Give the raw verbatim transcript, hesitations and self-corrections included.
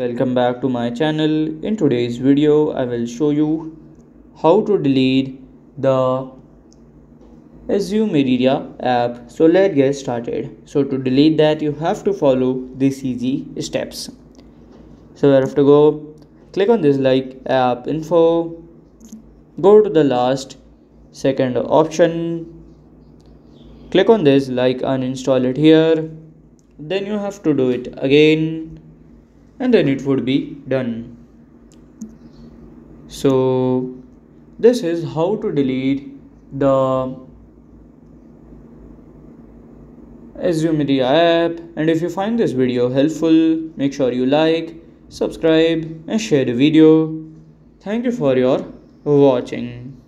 Welcome back to my channel. In today's video I will show you how to delete the AlsumariaTV app. So let's get started. So to delete that you have to follow these easy steps. So you have to go click on this like app info, go to the last second option, click on this like uninstall it here, then you have to do it again, and then it would be done. So this is how to delete the AlsumariaTV app. And if you find this video helpful, make sure you like, subscribe and share the video. Thank you for your watching.